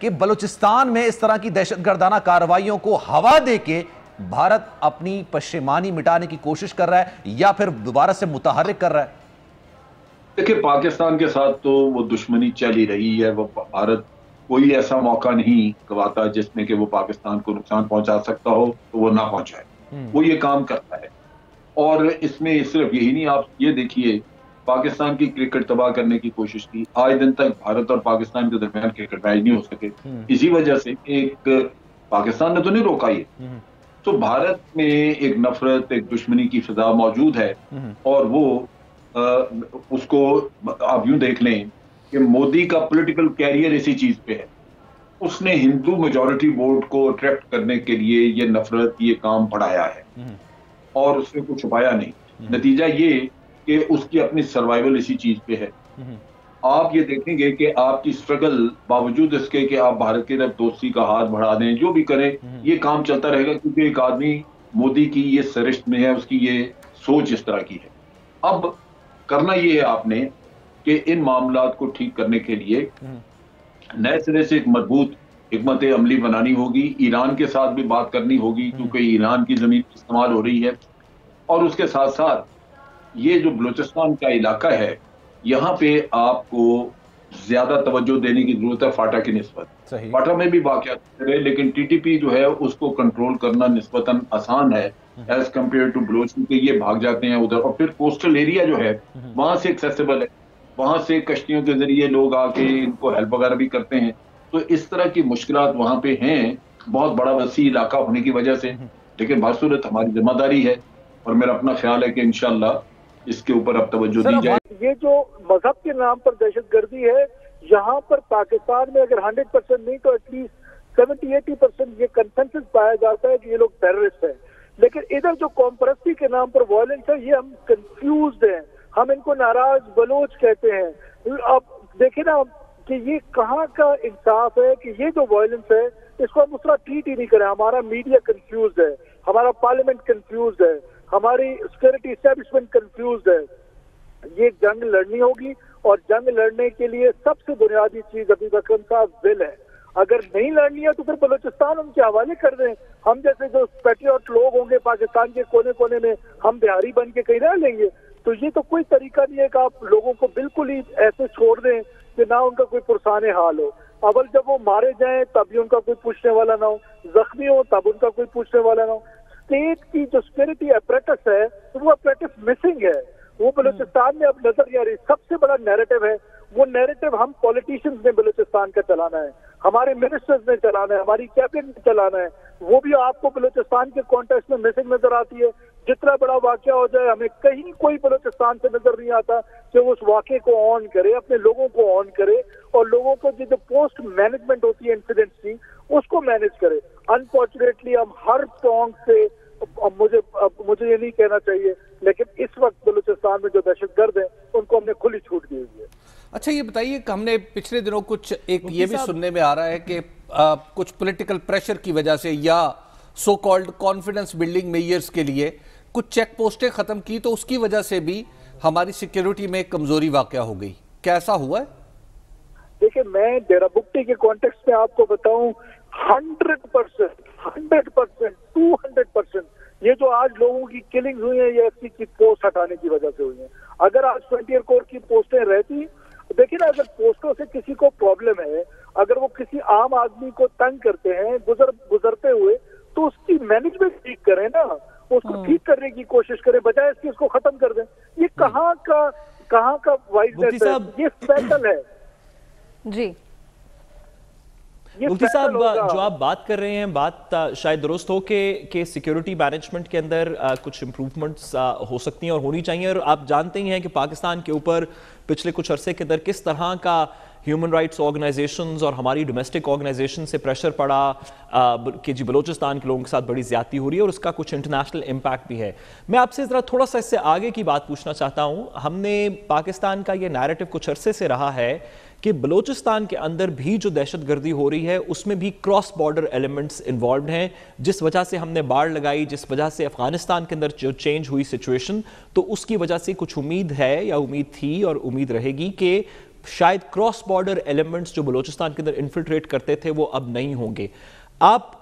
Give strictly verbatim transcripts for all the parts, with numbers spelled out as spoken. कि बलूचिस्तान में इस तरह की दहशतगर्दाना कार्रवाइयों को हवा देके भारत अपनी पश्चिमानी मिटाने की कोशिश कर रहा है या फिर दोबारा से मुतहर्रिक कर रहा है। देखिए, पाकिस्तान के साथ तो वो दुश्मनी चल ही रही है। वो भारत कोई ऐसा मौका नहीं गवाता जिसमें कि वो पाकिस्तान को नुकसान पहुंचा सकता हो तो वो ना पहुंचाए। वो ये काम करता है और इसमें सिर्फ यही नहीं, आप ये देखिए पाकिस्तान की क्रिकेट तबाह करने की कोशिश की। आज दिन तक भारत और पाकिस्तान के दरमियान क्रिकेट मैच नहीं हो सके, इसी वजह से एक पाकिस्तान ने तो नहीं रोका ये। तो भारत में एक नफरत, एक दुश्मनी की फिजा मौजूद है और वो आ, उसको आप यूं देख लें कि मोदी का पॉलिटिकल कैरियर इसी चीज पे है। उसने हिंदू मेजोरिटी वोट को अट्रैक्ट करने के लिए ये नफरत, ये काम बढ़ाया है और उसने कुछ छुपाया नहीं। नतीजा ये कि उसकी अपनी सर्वाइवल इसी चीज पे है। आप ये देखेंगे कि आपकी स्ट्रगल बावजूद इसके कि आप भारत की तरफ दोस्ती का हाथ बढ़ा दें, जो भी करें, ये काम चलता रहेगा क्योंकि एक आदमी मोदी की ये सरिश्त में है, उसकी ये सोच इस तरह की है। अब करना ये है आपने कि इन मामलात को ठीक करने के लिए नए सिरे से एक मजबूत हिकमत अमली बनानी होगी। ईरान के साथ भी बात करनी होगी क्योंकि ईरान की जमीन इस्तेमाल हो रही है और उसके साथ साथ ये जो बलूचिस्तान का इलाका है, यहाँ पे आपको ज्यादा तवज्जो देने की जरूरत है फाटा की निस्बत। फाटा में भी वाक़यात है लेकिन टीटीपी जो है उसको कंट्रोल करना निस्बतन आसान है एज कम्पेयर टू बलोच, के ये भाग जाते हैं उधर और फिर कोस्टल एरिया जो है वहां से एक्सेसिबल है, वहां से कश्तियों के जरिए लोग आके इनको हेल्प वगैरह भी करते हैं। तो इस तरह की मुश्किलात वहां पे हैं, बहुत बड़ा वसी इलाका होने की वजह से। लेकिन बसूरत हमारी जिम्मेदारी है और मेरा अपना ख्याल है कि इंशाल्लाह इसके ऊपर अब तवज्जो दी जाए। ये जो मजहब के नाम पर दहशतगर्दी है, यहाँ पर पाकिस्तान में अगर हंड्रेड परसेंट नहीं तो एटलीस्ट सेवेंटी एटी परसेंट ये कंसेंसस पाया जाता है कि ये लोग टेररिस्ट हैं। लेकिन इधर जो कॉम्परस्ती के नाम पर वायलेंस है, ये हम कंफ्यूज हैं। हम इनको नाराज बलोच कहते हैं। अब देखिए ना कि ये कहाँ का इंसाफ है कि ये जो वायलेंस है इसको हम उस तरह ट्रीट ही नहीं करें। हमारा मीडिया कंफ्यूज है, हमारा पार्लियामेंट कंफ्यूज है, हमारी सिक्योरिटी एस्टेब्लिशमेंट कंफ्यूज है। ये जंग लड़नी होगी और जंग लड़ने के लिए सबसे बुनियादी चीज अभी बकरम साहब विल है। अगर नहीं लड़नी है तो फिर बलूचिस्तान उनके हवाले कर दें। हम जैसे जो पैट्रियट लोग होंगे पाकिस्तान के कोने कोने में, हम बिहारी बन के कहीं रह लेंगे। तो ये तो कोई तरीका नहीं है कि आप लोगों को बिल्कुल ही ऐसे छोड़ दें कि ना उनका कोई पुरसाने हाल हो। अवल जब वो मारे जाएं तभी उनका कोई पूछने वाला ना हो, जख्मी हो तब उनका कोई पूछने वाला ना हो। स्टेट की जो सिक्योरिटी अपरेटस है तो वो अपरेटस मिसिंग है, वो बलूचिस्तान में अब नजर नहीं आ रही। सबसे बड़ा नैरेटिव है, वो नैरेटिव हम पॉलिटिशियंस ने बलूचिस्तान का चलाना है, हमारे मिनिस्टर्स ने चलाना है, हमारी कैबिनेट ने चलाना है। वो भी आपको बलूचिस्तान के कॉन्टेक्स्ट में मिसिंग नजर आती है। जितना बड़ा वाकया हो जाए, हमें कहीं कोई बलूचिस्तान से नजर नहीं आता कि वो उस वाकये को ऑन करे, अपने लोगों को ऑन करे और लोगों को जो पोस्ट मैनेजमेंट होती है इंसिडेंट्स की उसको मैनेज करे। अनफॉर्चुनेटली हम हर टोंग से, मुझे मुझे ये नहीं कहना चाहिए लेकिन इस वक्त बलूचिस्तान में जो दहशतगर्द हैं उनको हमने खुली छूट दी हुई है। अच्छा, ये बताइए कि हमने पिछले दिनों कुछ एक ये भी सुनने में आ रहा है कि आ, कुछ पॉलिटिकल प्रेशर की वजह से या so called confidence building measures के लिए कुछ चेक पोस्टें खत्म की तो उसकी वजह से भी हमारी सिक्योरिटी में कमजोरी वाकया हो गई, क्या ऐसा हुआ है? देखिये, मैं डेरा बुट्टी के कॉन्टेक्स्ट में आपको बताऊं, hundred percent hundred percent to hundred percent ये जो आज लोगों की किलिंग हुई है ये एफ सी की पोस्ट हटाने की वजह से हुई है। अगर आज फ्रंटियर कोर की पोस्टें रहती, देखिए ना, अगर पोस्टों से किसी को प्रॉब्लम है, अगर वो किसी आम आदमी को तंग करते हैं गुजर गुजरते हुए, तो उसकी मैनेजमेंट ठीक करें ना, उसको ठीक करने की कोशिश करें बजाय इसके उसको खत्म कर दें। ये कहाँ का कहाँ का वाइजनेस है, ये स्पैटल है जी। मुफ्ती साहब, जो आप बात कर रहे हैं बात शायद दुरुस्त हो के, के सिक्योरिटी मैनेजमेंट के अंदर आ, कुछ इम्प्रूवमेंट्स हो सकती हैं और होनी चाहिए। और आप जानते ही हैं कि पाकिस्तान के ऊपर पिछले कुछ अरसे के अंदर किस तरह का ह्यूमन राइट्स ऑर्गेनाइजेशंस और हमारी डोमेस्टिक ऑर्गेनाइजेशन से प्रेशर पड़ा आ, कि जी बलूचिस्तान के लोगों के साथ बड़ी ज्यादती हो रही है और उसका कुछ इंटरनेशनल इम्पैक्ट भी है। मैं आपसे जरा थोड़ा सा इससे आगे की बात पूछना चाहता हूँ। हमने पाकिस्तान का ये नैरेटिव कुछ अरसे से रहा है कि बलूचिस्तान के अंदर भी जो दहशतगर्दी हो रही है उसमें भी क्रॉस बॉर्डर एलिमेंट्स इन्वॉल्व हैं, जिस वजह से हमने बाढ़ लगाई, जिस वजह से अफगानिस्तान के अंदर जो चेंज हुई सिचुएशन, तो उसकी वजह से कुछ उम्मीद है या उम्मीद थी और उम्मीद रहेगी कि शायद क्रॉस बॉर्डर एलिमेंट्स जो बलूचिस्तान के अंदर इन्फिल्ट्रेट करते थे वो अब नहीं होंगे। आप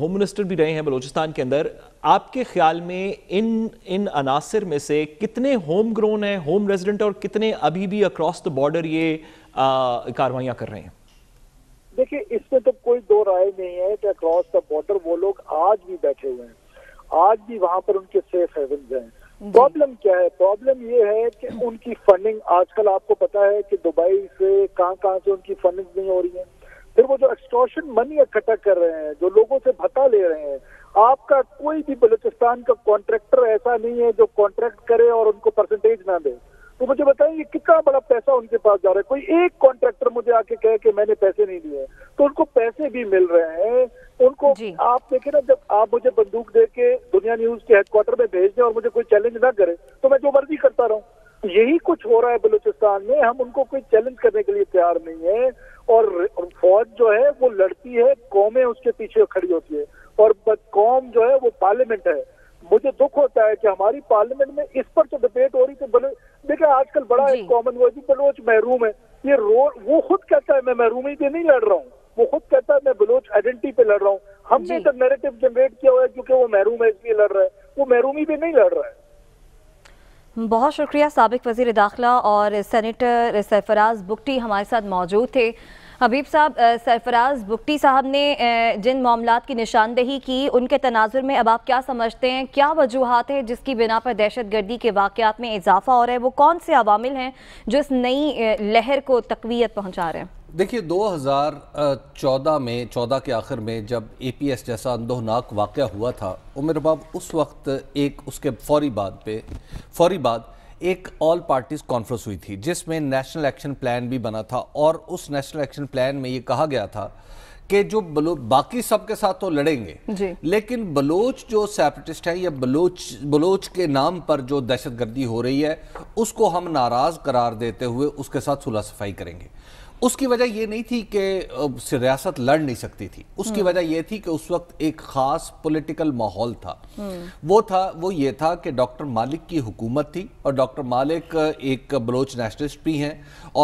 होम मिनिस्टर भी रहे हैं बलूचिस्तान के अंदर, आपके ख्याल में इन इन अनासर में से कितने होम ग्रोन हैं, होम रेजिडेंट, और कितने अभी भी अक्रॉस द बॉर्डर ये कार्रवाइयाँ कर रहे हैं? देखिए, इसमें तो कोई दो राय नहीं है कि अक्रॉस द बॉर्डर वो लोग आज भी बैठे हुए हैं, आज भी वहाँ पर उनके सेफ हेवन्स हैं। प्रॉब्लम क्या है? प्रॉब्लम ये है कि उनकी फंडिंग, आजकल आपको पता है कि दुबई से कहाँ कहाँ से उनकी फंडिंग नहीं हो रही है। फिर वो जो एक्सटॉर्शन मनी इकट्ठा कर रहे हैं, जो लोगों से भत्ता ले रहे हैं, आपका कोई भी बलूचिस्तान का कॉन्ट्रैक्टर ऐसा नहीं है जो कॉन्ट्रैक्ट करे और उनको परसेंटेज ना दे। तो मुझे बताइए ये कितना बड़ा पैसा उनके पास जा रहा है। कोई एक कॉन्ट्रैक्टर मुझे आके कहे कि मैंने पैसे नहीं लिए, तो उनको पैसे भी मिल रहे हैं। उनको आप देखिए ना, जब आप मुझे बंदूक दे के दुनिया न्यूज के हेडक्वार्टर में भेज दें और मुझे कोई चैलेंज ना करे तो मैं जो मर्जी करता रहूं। तो यही कुछ हो रहा है बलूचिस्तान में, हम उनको कोई चैलेंज करने के लिए तैयार नहीं है। और फौज जो है वो लड़ती है, कौमें उसके पीछे खड़ी होती है, और कौम जो है वो पार्लियामेंट है। मुझे दुख होता है कि हमारी पार्लियामेंट में इस पर तो डिबेट हो रही थी। बल देखिए आजकल बड़ा एक कॉमन वॉइस है, बलोच महरूम है, ये रो वो खुद कहता है मैं महरूमी पे नहीं लड़ रहा हूँ, वो खुद कहता है मैं बलोच आइडेंटिटी पे लड़ रहा हूँ। हमने एक नैरेटिव जनरेट किया हुआ है क्योंकि वो महरूम है इसलिए लड़ रहा है, वो महरूमी पे नहीं लड़ रहा है। बहुत शुक्रिया। साबिक वज़ीर दाखिला और सेनेटर सरफराज बुगटी हमारे साथ मौजूद थे। हबीब साहब, सरफराज बुगटी साहब ने जिन मामलात की निशानदेही की उनके तनाजुर में अब आप क्या समझते हैं, क्या वजूहात हैं जिसकी बिना पर दहशतगर्दी के वाक़यात में इजाफा हो रहा है? वो कौन से अवामिल हैं जो इस नई लहर को तक़वियत पहुँचा रहे हैं? देखिए, दो हज़ार चौदह में चौदह के आखिर में जब ए पी एस जैसा अंदोहनाक वाक़या हुआ था, उमर बाब उस वक्त एक उसके फौरी बाद पे फौरी बाद एक ऑल पार्टीज़ कॉन्फ्रेंस हुई थी जिसमें नेशनल एक्शन प्लान भी बना था, और उस नेशनल एक्शन प्लान में ये कहा गया था कि जो बलो बाकी सब के साथ तो लड़ेंगे लेकिन बलोच जो सेपरेटिस्ट है या बलोच बलोच के नाम पर जो दहशतगर्दी हो रही है उसको हम नाराज़ करार देते हुए उसके साथ सुलह सफाई करेंगे। उसकी वजह ये नहीं थी कि रियासत लड़ नहीं सकती थी, उसकी वजह ये थी कि उस वक्त एक ख़ास पॉलिटिकल माहौल था। वो था वो ये था कि डॉक्टर मालिक की हुकूमत थी, और डॉक्टर मालिक एक बलोच नेशनलिस्ट भी हैं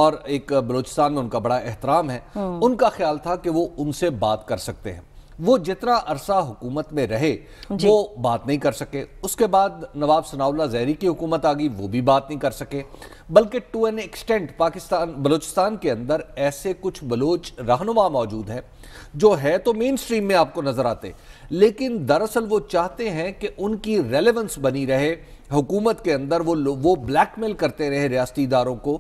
और एक बलोचिस्तान में उनका बड़ा एहतराम है। उनका ख्याल था कि वो उनसे बात कर सकते हैं। वो जितना अरसा हुकूमत में रहे वो बात नहीं कर सके। उसके बाद नवाब सनाउल्लाह ज़ैहरी की हुकूमत आ गई, वो भी बात नहीं कर सके। बल्कि to an extent Pakistan Balochistan के अंदर ऐसे कुछ बलोच रहनुमा मौजूद हैं जो है तो मेन स्ट्रीम में आपको नज़र आते, लेकिन दरअसल वो चाहते हैं कि उनकी रेलेवेंस बनी रहे हुकूमत के अंदर। वो वो ब्लैकमेल करते रहे रियासती इदारों को,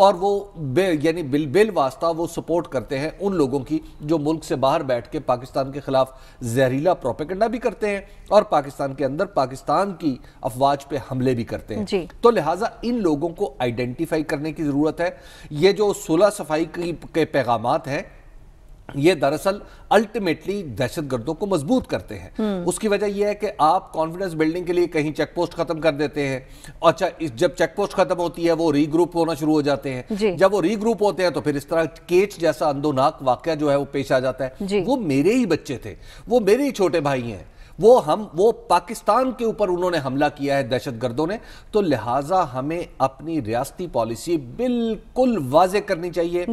और वो बे, यानी बिल बिल वास्ता वो सपोर्ट करते हैं उन लोगों की जो मुल्क से बाहर बैठ के पाकिस्तान के ख़िलाफ़ जहरीला प्रोपेगेंडा भी करते हैं और पाकिस्तान के अंदर पाकिस्तान की अफवाज पे हमले भी करते हैं। तो लिहाजा इन लोगों को आइडेंटिफाई करने की ज़रूरत है। ये जो सुलह सफाई के पैगामात हैं ये दरअसल अल्टीमेटली दहशतगर्दों को मजबूत करते हैं। उसकी वजह यह है कि आप कॉन्फिडेंस बिल्डिंग के लिए कहीं चेक पोस्ट खत्म कर देते हैं। अच्छा, जब चेक पोस्ट खत्म होती है वो रीग्रुप होना शुरू हो जाते हैं। जब वो रीग्रुप होते हैं तो फिर इस तरह केच जैसा अंदोनाक वाकया जो है वो पेश आ जाता है। वो मेरे ही बच्चे थे, वो मेरे ही छोटे भाई हैं, वो हम वो पाकिस्तान के ऊपर उन्होंने हमला किया है दहशतगर्दों ने। तो लिहाजा हमें अपनी रियासती पॉलिसी बिल्कुल वाजे करनी चाहिए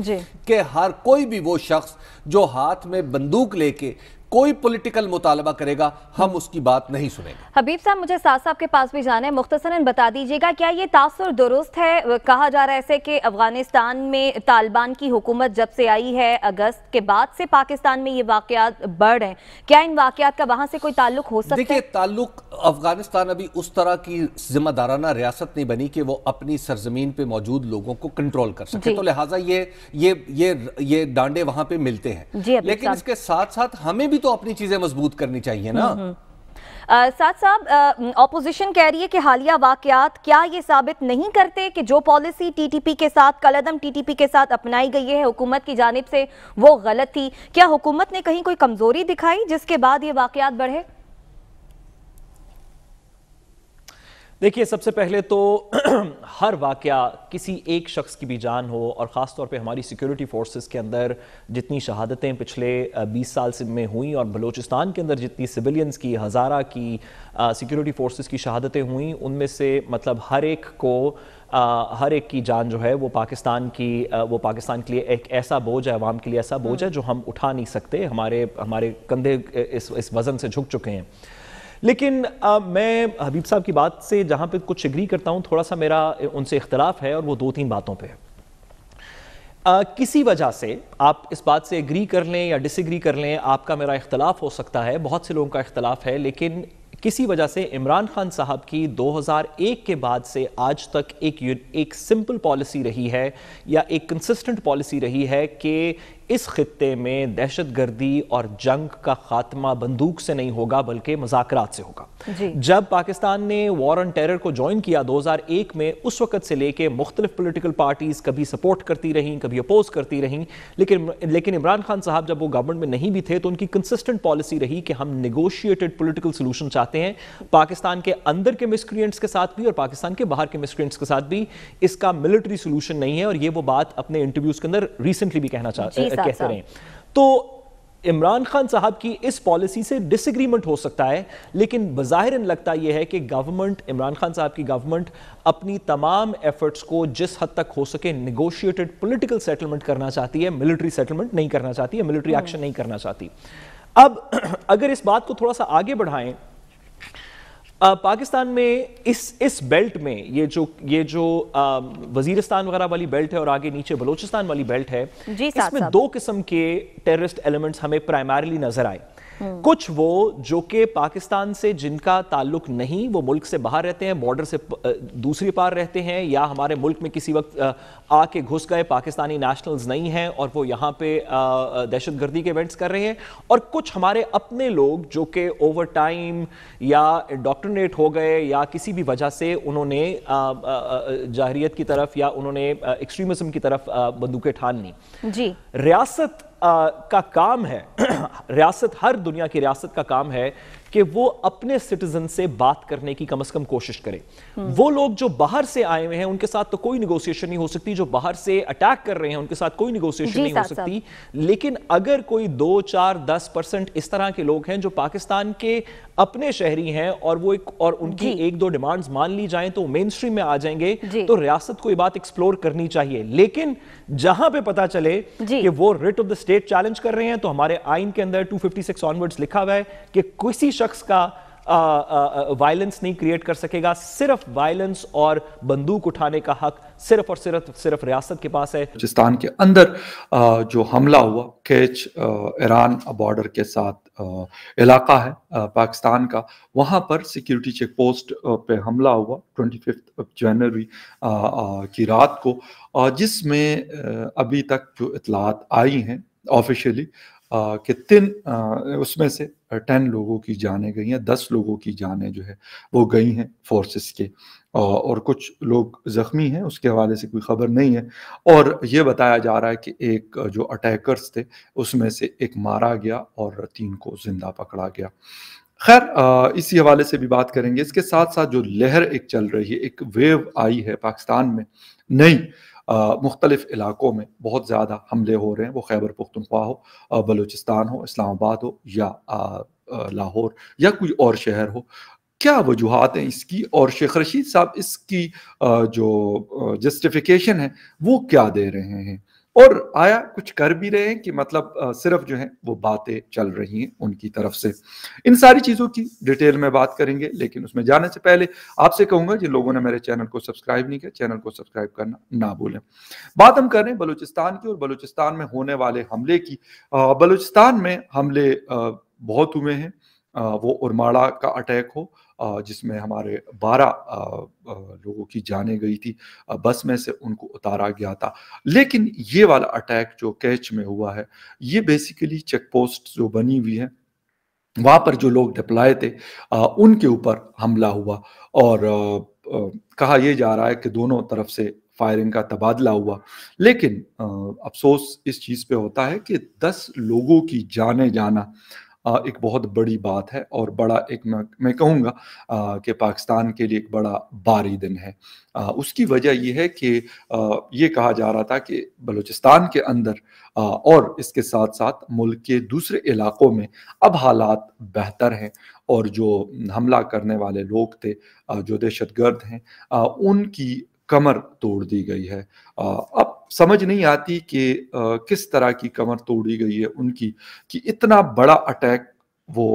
कि हर कोई भी वो शख्स जो हाथ में बंदूक लेके कोई पॉलिटिकल मुतालबा करेगा हम उसकी बात नहीं सुनेंगे। हबीब साहब, मुझे साथ साहब के पास भी जाना है, मुख्तसरन बता दीजिएगा क्या ये तासुर दुरुस्त है? कहा जा रहा है ऐसे कि अफगानिस्तान में तालिबान की हुकूमत जब से आई है अगस्त के बाद से पाकिस्तान में ये वाकयात बढ़ रहे हैं, क्या इन वाकयात का वहाँ से कोई ताल्लुक हो सकता है? देखिए, ताल्लुक अफगानिस्तान अभी उस तरह की जिम्मेदाराना रियासत नहीं बनी कि वो अपनी सरजमीन पे मौजूद लोगों को कंट्रोल कर सके, तो लिहाजा ये ये ये ये डांडे वहाँ पे मिलते हैं। लेकिन इसके साथ साथ हमें भी तो अपनी चीजें मजबूत करनी चाहिए ना। आ, साथ साहब, ऑपोजिशन कह रही है कि हालिया वाकयात क्या ये साबित नहीं करते कि जो पॉलिसी टीटीपी के साथ कलदम टीटीपी के साथ अपनाई गई है हुकूमत की जानिब से वो गलत थी? क्या हुकूमत ने कहीं कोई कमजोरी दिखाई जिसके बाद ये वाकयात बढ़े? देखिए, सबसे पहले तो हर वाकया किसी एक शख्स की भी जान हो, और ख़ास तौर पे हमारी सिक्योरिटी फोर्सेस के अंदर जितनी शहादतें पिछले बीस साल से में हुई और बलूचिस्तान के अंदर जितनी सिविलियंस की, हज़ारा की सिक्योरिटी फोर्सेस की शहादतें हुई, उनमें से मतलब हर एक को आ, हर एक की जान जो है वो पाकिस्तान की आ, वो पाकिस्तान के लिए एक ऐसा बोझ है, आवाम के लिए ऐसा बोझ है जो हम उठा नहीं सकते। हमारे हमारे कंधे इस इस वज़न से झुक चुके हैं। लेकिन आ, मैं हबीब साहब की बात से जहाँ पे कुछ एग्री करता हूँ, थोड़ा सा मेरा उनसे इख्तलाफ है, और वो दो तीन बातों पे है। आ, किसी वजह से आप इस बात से एग्री कर लें या डिसएग्री कर लें, आपका मेरा इख्तलाफ हो सकता है, बहुत से लोगों का इख्तलाफ है, लेकिन किसी वजह से इमरान खान साहब की दो हज़ार एक के बाद से आज तक एक एक सिंपल पॉलिसी रही है या एक कंसिस्टेंट पॉलिसी रही है कि इस खित्ते में दहशतगर्दी और जंग का खात्मा बंदूक से नहीं होगा बल्कि मज़ाकरात से होगा। जब पाकिस्तान ने वॉर ऑन टेरर को ज्वाइन किया दो हज़ार एक में, उस वक़्त से लेके मुख्तलिफ पोलिटिकल पार्टीज़ कभी सपोर्ट करती रहीं, कभी अपोज करती रहीं, लेकिन लेकिन इमरान खान साहब जब वो गवर्नमेंट में नहीं भी थे तो उनकी कंसिस्टेंट पॉलिसी रही कि हम निगोशिएटेड पोलिटिकल सोलूशन चाहते हैं, पाकिस्तान के अंदर के मिसक्रिएंट्स के साथ भी और पाकिस्तान के बाहर के मिसक्रिएंट्स के साथ भी। इसका मिलिट्री सोलूशन नहीं है, और ये वो बात अपने इंटरव्यूज़ के अंदर रिसेंटली भी कहना चाहते हैं। कहते रहे तो इमरान खान साहब की इस पॉलिसी से डिसएग्रीमेंट हो सकता है, लेकिन बज़ाहिरन लगता यह है कि गवर्नमेंट, इमरान खान साहब की गवर्नमेंट अपनी तमाम एफर्ट्स को जिस हद तक हो सके निगोशिएटेड पॉलिटिकल सेटलमेंट करना चाहती है, मिलिट्री सेटलमेंट नहीं करना चाहती है, मिलिट्री एक्शन नहीं करना चाहती। अब अगर इस बात को थोड़ा सा आगे बढ़ाएं, आ, पाकिस्तान में इस इस बेल्ट में ये जो ये जो आ, वजीरिस्तान वगैरह वाली बेल्ट है और आगे नीचे बलोचिस्तान वाली बेल्ट है, इसमें दो किस्म के टेररिस्ट एलिमेंट्स हमें प्राइमरीली नजर आए। कुछ वो जो कि पाकिस्तान से जिनका ताल्लुक नहीं, वो मुल्क से बाहर रहते हैं, बॉर्डर से दूसरी पार रहते हैं, या हमारे मुल्क में किसी वक्त आके घुस गए, पाकिस्तानी नेशनल्स नहीं हैं और वो यहाँ पे दहशतगर्दी के इवेंट्स कर रहे हैं। और कुछ हमारे अपने लोग जो कि ओवर टाइम या डॉक्ट्रिनेट हो गए या किसी भी वजह से उन्होंने जाहिरियत की तरफ या उन्होंने एक्सट्रीमिज्म की तरफ बंदूकें ठान ली। जी, रियासत आ, का काम है रियासत, हर दुनिया की रियासत का काम है कि वो अपने सिटीजन से बात करने की कम से कम कोशिश करे। वो लोग जो बाहर से आए हुए हैं उनके साथ तो कोई निगोशिएशन नहीं हो सकती, जो बाहर से अटैक कर रहे हैं उनके साथ कोई निगोशिएशन नहीं हो सकती, लेकिन अगर कोई दो चार दस परसेंट इस तरह के लोग हैं जो पाकिस्तान के अपने शहरी हैं और वो एक और उनकी एक दो डिमांड्स मान ली जाए तो मेन स्ट्रीम में आ जाएंगे, तो रियासत को ये बात एक्सप्लोर करनी चाहिए। लेकिन जहां पे पता चले कि वो writ of the state challenge कर रहे हैं, तो हमारे आइन के अंदर दो सौ छप्पन ऑनवर्ड्स लिखा हुआ है कि किसी शख्स का वायलेंस नहीं क्रिएट कर सकेगा। सिर्फ वायलेंस और बंदूक उठाने का हक सिर्फ और सिर्फ सिर्फ रियासत के पास है। बलोचिस्तान के अंदर आ, जो हमला हुआ, केच ईरान बॉर्डर के साथ आ, इलाका है आ, पाकिस्तान का, वहाँ पर सिक्योरिटी चेक पोस्ट पे हमला हुआ पच्चीस जनवरी आ, आ, की रात को, आ, जिसमें अभी तक जो इतलात आई हैं ऑफिशियली कि तीन उसमें से टेन लोगों की जानें गई हैं, दस लोगों की जानें जो है वो गई हैं फोर्सेस के, और कुछ लोग ज़ख्मी हैं, उसके हवाले से कोई ख़बर नहीं है। और ये बताया जा रहा है कि एक जो अटैकर्स थे उसमें से एक मारा गया और तीन को जिंदा पकड़ा गया। खैर, इसी हवाले से भी बात करेंगे। इसके साथ साथ जो लहर एक चल रही है, एक वेव आई है पाकिस्तान में, नहीं मुख्तलिफ इलाकों में बहुत ज़्यादा हमले हो रहे हैं, वो खैबर पख्तूनख्वा हो, बलूचिस्तान हो, इस्लामाबाद हो, या लाहौर या कोई और शहर हो। क्या वजूहात हैं इसकी, और शेख रशीद साहब इसकी जो जस्टिफिकेशन है वो क्या दे रहे हैं, और आया कुछ कर भी रहे हैं कि मतलब सिर्फ जो है वो बातें चल रही हैं उनकी तरफ से? इन सारी चीज़ों की डिटेल में बात करेंगे, लेकिन उसमें जाने से पहले आपसे कहूँगा जिन लोगों ने मेरे चैनल को सब्सक्राइब नहीं किया, चैनल को सब्सक्राइब करना ना भूलें। बात हम कर रहे हैं बलूचिस्तान की और बलूचिस्तान में होने वाले हमले की। बलूचिस्तान में हमले बहुत हुए हैं, वो उर्माड़ा का अटैक हो जिसमें हमारे बारह लोगों की जाने गई थी, बस में से उनको उतारा गया था। लेकिन ये वाला अटैक जो कैच में हुआ है, ये बेसिकली चेक पोस्ट जो बनी हुई है वहाँ पर जो लोग डिप्लॉय थे उनके ऊपर हमला हुआ, और कहा यह जा रहा है कि दोनों तरफ से फायरिंग का तबादला हुआ। लेकिन अफसोस इस चीज़ पे होता है कि दस लोगों की जाने जाना एक बहुत बड़ी बात है, और बड़ा एक मैं कहूँगा कि पाकिस्तान के लिए एक बड़ा भारी दिन है। आ, उसकी वजह यह है कि ये कहा जा रहा था कि बलूचिस्तान के अंदर आ, और इसके साथ साथ मुल्क के दूसरे इलाकों में अब हालात बेहतर हैं, और जो हमला करने वाले लोग थे, जो दहशतगर्द हैं, उनकी कमर तोड़ दी गई है। अब समझ नहीं आती कि किस तरह की कमर तोड़ी गई है उनकी, कि इतना बड़ा अटैक वो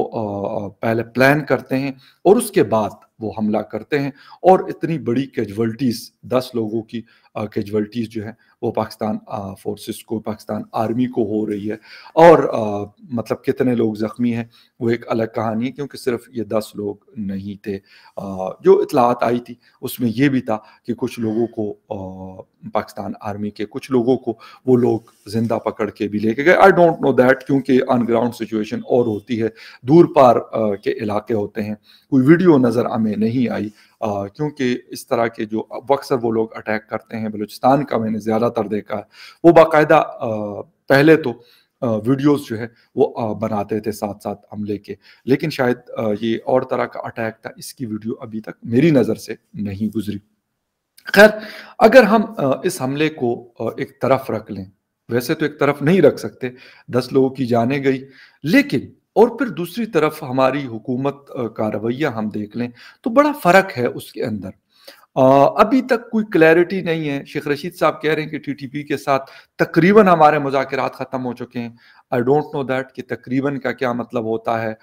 पहले प्लान करते हैं और उसके बाद वो हमला करते हैं, और इतनी बड़ी कैजुअल्टीज, दस लोगों की कैजुअल्टीज जो है वो पाकिस्तान फोर्सेस को, पाकिस्तान आर्मी को हो रही है। और आ, मतलब कितने लोग ज़ख्मी हैं वो एक अलग कहानी है, क्योंकि सिर्फ ये दस लोग नहीं थे। आ, जो इतलात आई थी उसमें ये भी था कि कुछ लोगों को आ, पाकिस्तान आर्मी के कुछ लोगों को वो लोग जिंदा पकड़ के भी लेके गए। आई डोंट नो दैट, क्योंकि ऑन ग्राउंड सिचुएशन और होती है, दूर पार आ, के इलाके होते हैं। कोई वीडियो नज़र हमें नहीं आई, क्योंकि इस तरह के जो अक्सर वो लोग अटैक करते हैं, बलूचिस्तान का मैंने ज़्यादातर देखा है, वो बाकायदा पहले तो वीडियोस जो है वो बनाते थे साथ साथ हमले के, लेकिन शायद ये और तरह का अटैक था, इसकी वीडियो अभी तक मेरी नज़र से नहीं गुजरी। खैर, अगर हम इस हमले को एक तरफ रख लें, वैसे तो एक तरफ नहीं रख सकते, दस लोगों की जाने गई, लेकिन और फिर दूसरी तरफ हमारी हुकूमत का रवैया हम देख लें तो बड़ा फ़र्क है उसके अंदर। आ, अभी तक कोई क्लैरिटी नहीं है। शेख रशीद साहब कह रहे हैं कि टीटीपी के साथ तकरीबन हमारे मुज़ाकरात ख़त्म हो चुके हैं। आई डोंट नो दैट कि तकरीबन का क्या मतलब होता है, आ,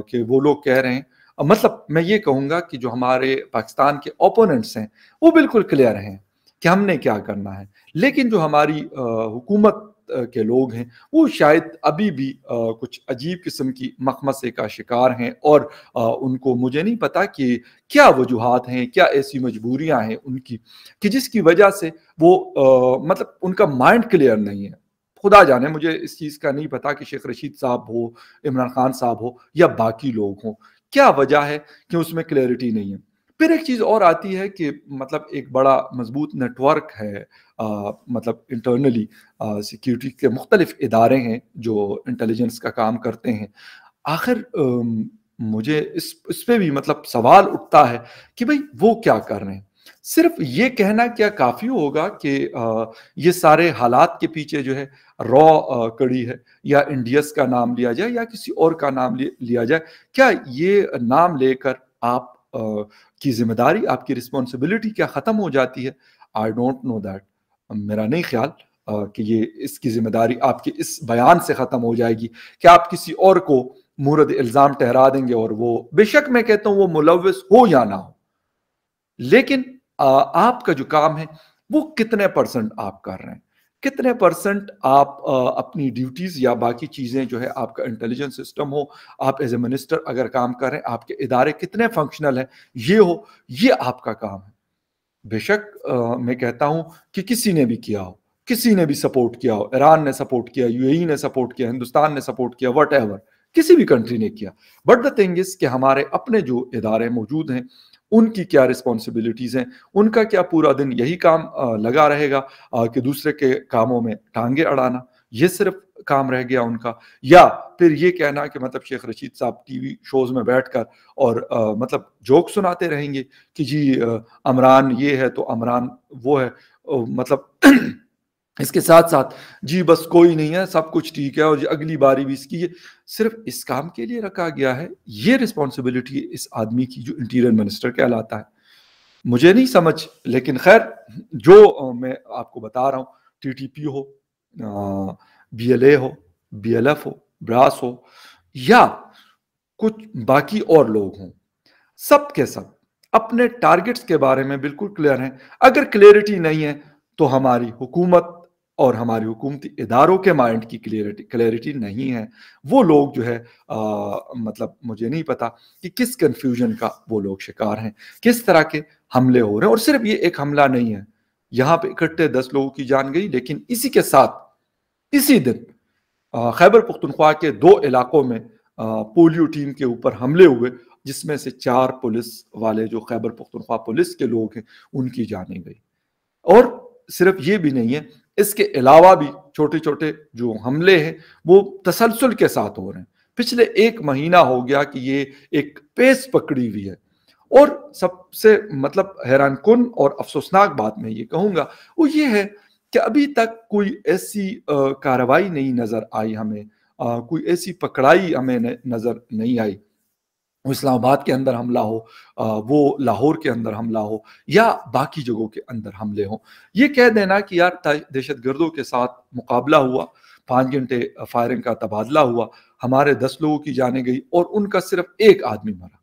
कि वो लोग कह रहे हैं, मतलब मैं ये कहूँगा कि जो हमारे पाकिस्तान के ओपोनेंट्स हैं वो बिल्कुल क्लियर हैं कि हमने क्या करना है, लेकिन जो हमारी हुकूमत के लोग हैं वो शायद अभी भी आ, कुछ अजीब किस्म की मखमसे का शिकार हैं, और आ, उनको मुझे नहीं पता कि क्या वजूहात हैं, क्या ऐसी मजबूरियां हैं उनकी कि जिसकी वजह से वो आ, मतलब उनका माइंड क्लियर नहीं है। खुदा जाने, मुझे इस चीज़ का नहीं पता कि शेख रशीद साहब हो, इमरान खान साहब हो या बाकी लोग हों, क्या वजह है कि उसमें क्लैरिटी नहीं है। फिर एक चीज़ और आती है कि मतलब एक बड़ा मजबूत नेटवर्क है, आ, मतलब इंटरनली सिक्योरिटी के मुख्तलिफ इदारे हैं जो इंटेलिजेंस का काम करते हैं। आखिर मुझे इस इस पर भी मतलब सवाल उठता है कि भाई वो क्या कर रहे हैं। सिर्फ ये कहना क्या काफ़ी होगा कि आ, ये सारे हालात के पीछे जो है रॉ कड़ी है, या इंडियस का नाम लिया जाए या किसी और का नाम लिया जाए, क्या ये नाम लेकर आप Uh, की जिम्मेदारी, आपकी रिस्पॉन्सिबिलिटी क्या ख़त्म हो जाती है? आई डोंट नो दैट, मेरा नहीं ख्याल uh, कि ये इसकी जिम्मेदारी आपके इस बयान से ख़त्म हो जाएगी कि आप किसी और को मुरद इल्ज़ाम ठहरा देंगे, और वो बेशक मैं कहता हूँ वो मुलव्विस हो या ना हो, लेकिन uh, आपका जो काम है वो कितने परसेंट आप कर रहे हैं, कितने परसेंट आप आ, अपनी ड्यूटीज़ या बाकी चीज़ें जो है, आपका इंटेलिजेंस सिस्टम हो, आप एज ए मिनिस्टर अगर काम कर रहे हैं, आपके इदारे कितने फंक्शनल हैं, ये हो, ये आपका काम है। बेशक आ, मैं कहता हूँ कि किसी ने भी किया हो, किसी ने भी सपोर्ट किया हो, ईरान ने सपोर्ट किया, यूएई ने सपोर्ट किया, हिंदुस्तान ने सपोर्ट किया, वट एवर किसी भी कंट्री ने किया, बट द थिंग इज़ कि हमारे अपने जो इदारे मौजूद हैं उनकी क्या रिस्पॉन्सिबिलिटीज़ हैं, उनका क्या पूरा दिन यही काम लगा रहेगा कि दूसरे के कामों में टांगे अड़ाना, ये सिर्फ काम रह गया उनका। या फिर ये कहना कि मतलब शेख रशीद साहब टीवी शोज़ में बैठकर और आ, मतलब जोक सुनाते रहेंगे कि जी अमरान ये है तो अमरान वो है, मतलब इसके साथ साथ जी बस कोई नहीं है, सब कुछ ठीक है, और जी अगली बारी भी इसकी, ये सिर्फ इस काम के लिए रखा गया है। ये रिस्पॉन्सिबिलिटी इस आदमी की जो इंटीरियर मिनिस्टर कहलाता है, मुझे नहीं समझ। लेकिन खैर, जो मैं आपको बता रहा हूँ, टीटीपी हो, बीएलए हो, बीएलएफ हो, ब्रास हो, या कुछ बाकी और लोग हों, सब के सब अपने टारगेट्स के बारे में बिल्कुल क्लियर हैं। अगर क्लियरिटी नहीं है तो हमारी हुकूमत और हमारी हुकूमती इदारों के माइंड की क्लियरिटी क्लियरिटी नहीं है। वो लोग जो है आ, मतलब मुझे नहीं पता कि किस कन्फ्यूजन का वो लोग शिकार हैं, किस तरह के हमले हो रहे हैं। और सिर्फ ये एक हमला नहीं है, यहाँ पे इकट्ठे दस लोगों की जान गई, लेकिन इसी के साथ इसी दिन आ, खैबर पख्तूनख्वा के दो इलाकों में आ, पोलियो टीम के ऊपर हमले हुए, जिसमें से चार पुलिस वाले जो खैबर पख्तूनख्वा पुलिस के लोग हैं उनकी जाने गई। और सिर्फ ये भी नहीं है, इसके अलावा भी छोटे छोटे जो हमले हैं वो तसलसल के साथ हो रहे हैं। पिछले एक महीना हो गया कि ये एक पेस पकड़ी हुई है। और सबसे मतलब हैरानकुन और अफसोसनाक बात मैं ये कहूँगा वो ये है कि अभी तक कोई ऐसी कार्रवाई नहीं नज़र आई हमें, आ, कोई ऐसी पकड़ाई हमें नज़र नहीं आई। इस्लामाबाद के अंदर हमला हो, वो लाहौर के अंदर हमला हो या बाकी जगहों के अंदर हमले हों, ये कह देना कि यार दहशतगर्दों के साथ मुकाबला हुआ, पाँच घंटे फायरिंग का तबादला हुआ, हमारे दस लोगों की जाने गई और उनका सिर्फ एक आदमी मरा।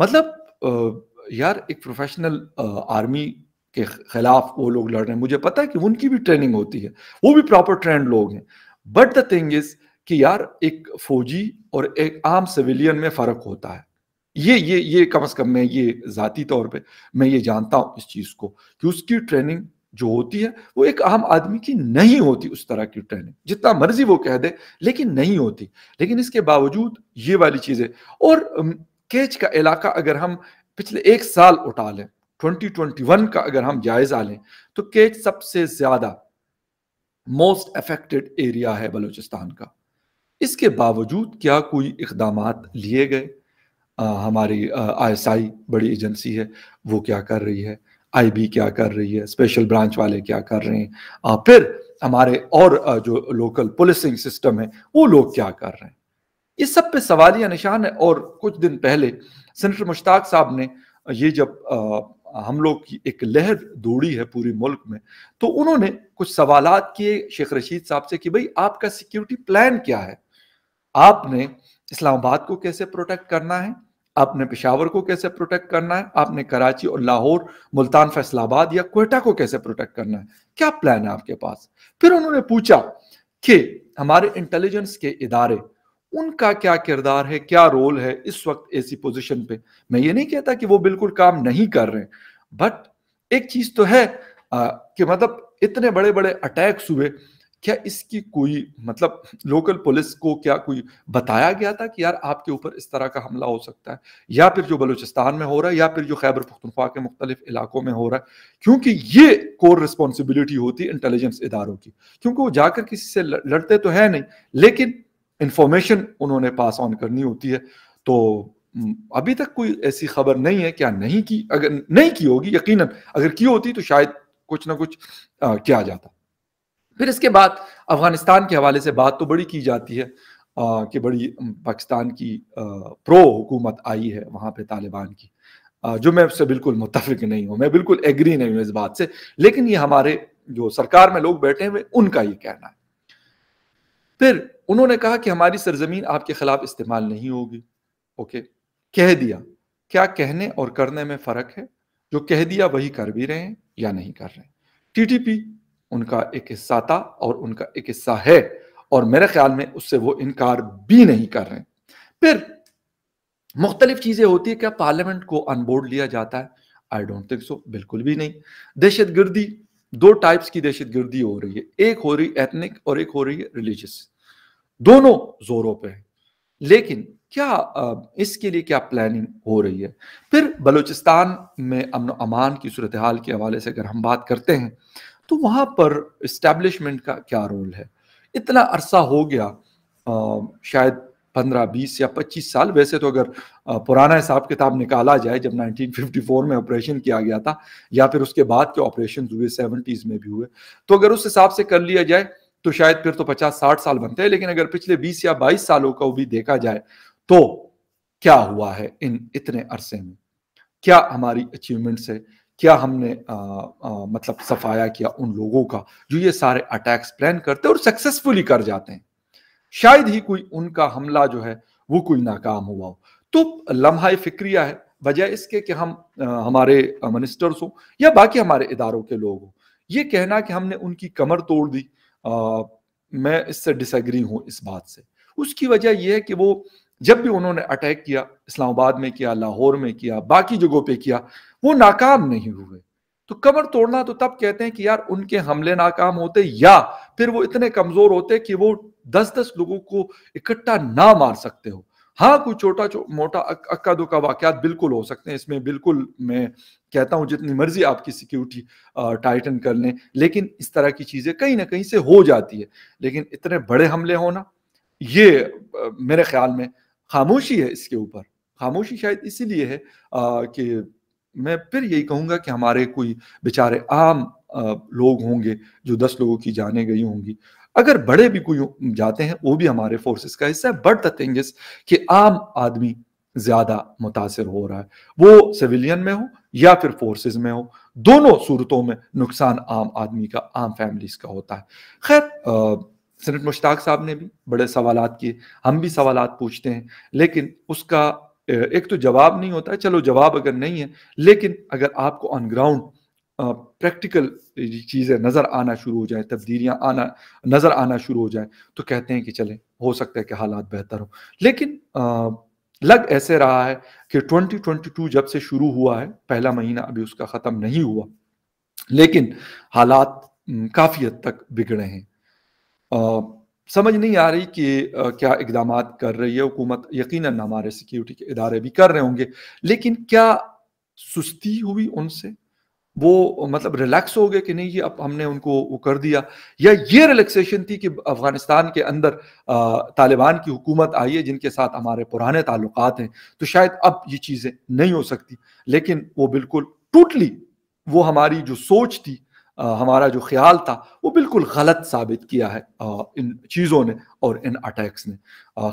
मतलब यार एक प्रोफेशनल आर्मी के खिलाफ वो लोग लड़ रहे हैं। मुझे पता है कि उनकी भी ट्रेनिंग होती है, वो भी प्रॉपर ट्रेंड लोग हैं, बट द थिंग इज कि यार एक फौजी और एक आम सिविलियन में फ़र्क होता है। ये ये ये कम से कम मैं ये ज़ाती तौर पे मैं ये जानता हूँ इस चीज़ को कि उसकी ट्रेनिंग जो होती है वो एक आम आदमी की नहीं होती। उस तरह की ट्रेनिंग जितना मर्जी वो कह दे लेकिन नहीं होती। लेकिन इसके बावजूद ये वाली चीज़ें, और कैच का इलाका अगर हम पिछले एक साल उठा लें, ट्वेंटी ट्वेंटी वन का अगर हम जायज़ा लें तो कैच सबसे ज़्यादा मोस्ट अफेक्टेड एरिया है बलूचिस्तान का। इसके बावजूद क्या कोई इकदामात लिए गए? हमारी आईएसआई बड़ी एजेंसी है, वो क्या कर रही है, आईबी क्या कर रही है, स्पेशल ब्रांच वाले क्या कर रहे हैं, आ, फिर हमारे और आ, जो लोकल पुलिसिंग सिस्टम है वो लोग क्या कर रहे हैं, इस सब पे सवालिया निशान है। और कुछ दिन पहले सेनेटर मुश्ताक साहब ने ये जब आ, हमलों की एक लहर दौड़ी है पूरे मुल्क में, तो उन्होंने कुछ सवालात किए शेख रशीद साहब से कि भाई आपका सिक्योरिटी प्लान क्या है, आपने इस्लामाबाद को कैसे प्रोटेक्ट करना है, आपने पेशावर को कैसे प्रोटेक्ट करना है, आपने कराची और लाहौर, मुल्तान, फैसलाबाद या क्वेटा को कैसे प्रोटेक्ट करना है, क्या प्लान है आपके पास। फिर उन्होंने पूछा कि हमारे इंटेलिजेंस के इदारे, उनका क्या किरदार है, क्या रोल है इस वक्त ऐसी पोजीशन पे। मैं ये नहीं कहता कि वो बिल्कुल काम नहीं कर रहे, बट एक चीज तो है आ, कि मतलब इतने बड़े बड़े अटैक्स हुए, क्या इसकी कोई मतलब लोकल पुलिस को क्या कोई बताया गया था कि यार आपके ऊपर इस तरह का हमला हो सकता है, या फिर जो बलूचिस्तान में हो रहा है या फिर जो खैबर पख्तूनख्वा के मुख्तलिफ इलाकों में हो रहा है, क्योंकि ये कोर रिस्पॉन्सिबिलिटी होती है इंटेलिजेंस इदारों की, क्योंकि वो जाकर किसी से लड़ते तो है नहीं लेकिन इंफॉर्मेशन उन्होंने पास ऑन करनी होती है। तो अभी तक कोई ऐसी खबर नहीं है, क्या नहीं की, अगर नहीं की होगी यकीनन, अगर की होती तो शायद कुछ ना कुछ आ, किया जाता। फिर इसके बाद अफगानिस्तान के हवाले से बात तो बड़ी की जाती है आ, कि बड़ी पाकिस्तान की आ, प्रो हुकूमत आई है वहाँ पे तालिबान की, आ, जो मैं उससे बिल्कुल मुतफिक नहीं हूँ, मैं बिल्कुल एग्री नहीं हूँ इस बात से, लेकिन ये हमारे जो सरकार में लोग बैठे हुए उनका ये कहना है। फिर उन्होंने कहा कि हमारी सरजमीन आपके खिलाफ इस्तेमाल नहीं होगी। ओके, कह दिया। क्या कहने और करने में फ़र्क है? जो कह दिया वही कर भी रहे हैं या नहीं कर रहे हैं। टीटीपी उनका एक हिस्सा था और उनका एक हिस्सा है, और मेरे ख्याल में उससे वो इनकार भी नहीं कर रहे हैं। फिर मुख्तलिफ चीज़ें होती है, क्या पार्लियामेंट को अनबोर्ड लिया जाता है? आई डोंट थिंक सो, बिल्कुल भी नहीं। दहशत गर्दी, दो टाइप्स की दहशत गर्दी हो रही है, एक हो रही है एथनिक और एक हो रही है रिलीजियस, दोनों जोरों पे है। लेकिन क्या इसके लिए क्या प्लानिंग हो रही है? फिर बलूचिस्तान में अमन अमान की सूरत हाल के हवाले से अगर हम बात करते हैं तो वहाँ पर इस्टेब्लिशमेंट का क्या रोल है? इतना अरसा हो गया, शायद पंद्रह बीस या पच्चीस साल, वैसे तो अगर पुराना हिसाब किताब निकाला जाए जब नाइनटीन फिफ्टी फोर में ऑपरेशन किया गया था या फिर उसके बाद के ऑपरेशन हुए सेवेंटीज़ में भी हुए, तो अगर उस हिसाब से कर लिया जाए तो शायद फिर तो पचास साठ साल बनते हैं। लेकिन अगर पिछले बीस या बाईस सालों का भी देखा जाए तो क्या हुआ है इन इतने अरसे में, क्या हमारी अचीवमेंट्स है, क्या हमने आ, आ, मतलब सफाया किया उन लोगों का जो ये सारे अटैक्स प्लान करते हैं और सक्सेसफुली कर जाते हैं। शायद ही कोई उनका हमला जो है वो कोई नाकाम हुआ हो। तो लम्हा फिक्रिया है, बजाय इसके कि हम आ, हमारे मिनिस्टर्स हों या बाकी हमारे इदारों के लोग हों, ये कहना कि हमने उनकी कमर तोड़ दी, आ, मैं इससे डिसएग्री हूँ इस बात से। उसकी वजह यह है कि वो जब भी उन्होंने अटैक किया, इस्लामाबाद में किया, लाहौर में किया, बाकी जगहों पे किया, वो नाकाम नहीं हुए। तो कमर तोड़ना तो तब कहते हैं कि यार उनके हमले नाकाम होते या फिर वो इतने कमज़ोर होते कि वो दस दस लोगों को इकट्ठा ना मार सकते हो। हाँ, कोई छोटा चो, मोटा अक्का दुक्का वाक़यात बिल्कुल हो सकते हैं, इसमें बिल्कुल मैं कहता हूँ जितनी मर्जी आपकी सिक्योरिटी टाइटन कर लें, लेकिन इस तरह की चीज़ें कहीं ना कहीं से हो जाती है। लेकिन इतने बड़े हमले होना, ये आ, मेरे ख्याल में खामोशी है इसके ऊपर। खामोशी शायद इसीलिए है कि मैं फिर यही कहूँगा कि हमारे कोई बेचारे आम आ, लोग होंगे जो दस लोगों की जाने गई होंगी, अगर बड़े भी कोई जाते हैं वो भी हमारे फोर्सेस का हिस्सा है, बट द थिंग इज कि आम आदमी ज्यादा मुतासिर हो रहा है, वो सिविलियन में हो या फिर फोर्सेस में हो, दोनों सूरतों में नुकसान आम आदमी का, आम फैमिलीज का होता है। खैर, सेनेट मुश्ताक साहब ने भी बड़े सवालात किए, हम भी सवालात पूछते हैं, लेकिन उसका एक तो जवाब नहीं होता है। चलो जवाब अगर नहीं है, लेकिन अगर आपको ऑन ग्राउंड प्रैक्टिकल चीज़ें नज़र आना शुरू हो जाए, तब्दीलियाँ आना नज़र आना शुरू हो जाए, तो कहते हैं कि चले हो सकता है कि हालात बेहतर हो। लेकिन आ, लग ऐसे रहा है कि ट्वेंटी ट्वेंटी टू जब से शुरू हुआ है, पहला महीना अभी उसका ख़त्म नहीं हुआ, लेकिन हालात काफ़ी हद तक बिगड़े हैं। आ, समझ नहीं आ रही कि आ, क्या इकदाम कर रही है हुकूमत, यकीनन हमारे सिक्योरिटी के इदारे भी कर रहे होंगे, लेकिन क्या सुस्ती हुई उनसे, वो मतलब रिलैक्स हो गए कि नहीं ये अब हमने उनको वो कर दिया, या ये रिलैक्सेशन थी कि अफगानिस्तान के अंदर आ, तालिबान की हुकूमत आई है जिनके साथ हमारे पुराने ताल्लुकात हैं, तो शायद अब ये चीज़ें नहीं हो सकती। लेकिन वो बिल्कुल टोटली, वो हमारी जो सोच थी, आ, हमारा जो ख्याल था, वो बिल्कुल गलत साबित किया है आ, इन चीज़ों ने और इन अटैक्स ने।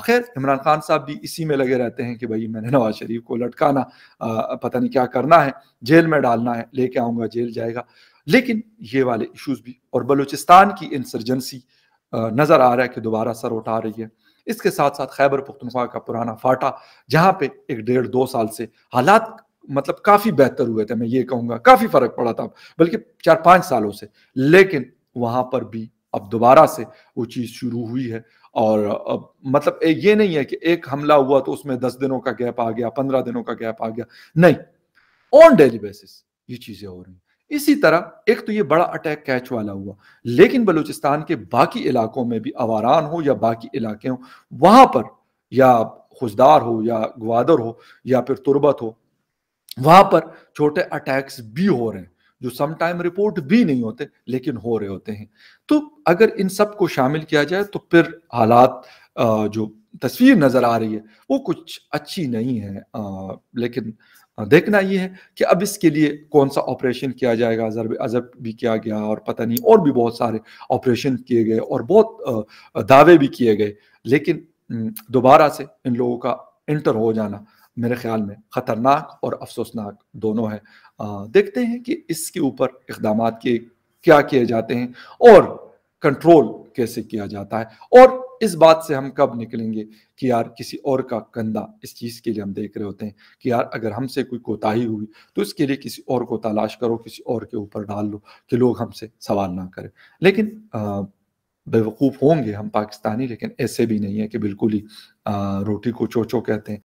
खैर, इमरान खान साहब भी इसी में लगे रहते हैं कि भाई मैंने नवाज शरीफ को लटकाना, आ, पता नहीं क्या करना है, जेल में डालना है, लेके आऊँगा, जेल जाएगा। लेकिन ये वाले इशूज़ भी, और बलूचिस्तान की इंसर्जेंसी नज़र आ रहा है कि दोबारा सर उठा रही है। इसके साथ साथ खैबर पख्तूनख्वा का पुराना फाटा, जहाँ पे एक डेढ़ दो साल से हालात मतलब काफ़ी बेहतर हुए थे, मैं ये कहूँगा काफ़ी फ़र्क पड़ा था, बल्कि चार पाँच सालों से, लेकिन वहाँ पर भी अब दोबारा से वो चीज़ शुरू हुई है। और अब मतलब ये नहीं है कि एक हमला हुआ तो उसमें दस दिनों का गैप आ गया, पंद्रह दिनों का गैप आ गया, नहीं, ऑन डेली बेसिस ये चीज़ें हो रही हैं। इसी तरह एक तो ये बड़ा अटैक कैच वाला हुआ, लेकिन बलूचिस्तान के बाकी इलाकों में भी, अवारान हो या बाकी इलाके हों, वहाँ पर या खुजदार हो या ग्वादर हो या फिर तुरबत हो, वहाँ पर छोटे अटैक्स भी हो रहे हैं जो समटाइम रिपोर्ट भी नहीं होते, लेकिन हो रहे होते हैं। तो अगर इन सब को शामिल किया जाए तो फिर हालात जो तस्वीर नज़र आ रही है वो कुछ अच्छी नहीं है। आ, लेकिन देखना ये है कि अब इसके लिए कौन सा ऑपरेशन किया जाएगा। ज़रब अज़ब भी किया गया और पता नहीं और भी बहुत सारे ऑपरेशन किए गए और बहुत दावे भी किए गए, लेकिन दोबारा से इन लोगों का इंटर हो जाना मेरे ख्याल में ख़तरनाक और अफसोसनाक दोनों है। आ, देखते हैं कि इसके ऊपर इक़दाम के क्या किए जाते हैं और कंट्रोल कैसे किया जाता है, और इस बात से हम कब निकलेंगे कि यार किसी और का कंधा, इस चीज़ के लिए हम देख रहे होते हैं कि यार अगर हमसे कोई कोताही हुई तो इसके लिए किसी और को तलाश करो, किसी और के ऊपर डाल लो कि लोग हमसे सवाल ना करें। लेकिन आ, बेवकूफ़ होंगे हम पाकिस्तानी, लेकिन ऐसे भी नहीं है कि बिल्कुल ही रोटी को चोचो कहते हैं।